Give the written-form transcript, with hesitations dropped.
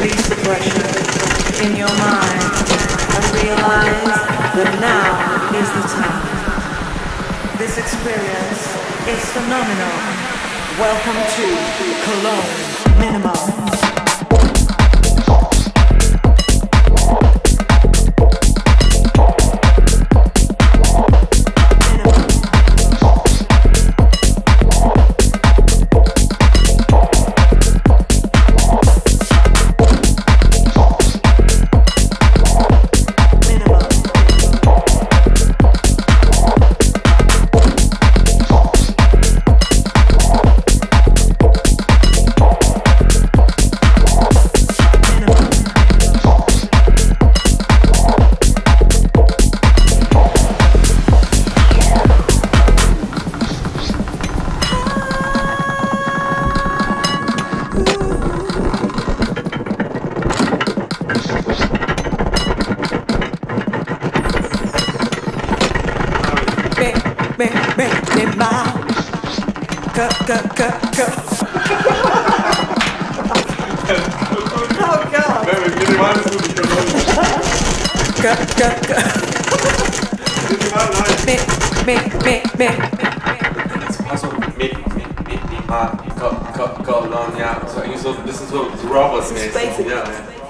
least pressure in your mind and realize that now is the time. This experience is phenomenal. Welcome to Cologne Minimal. So this is what Robert's name.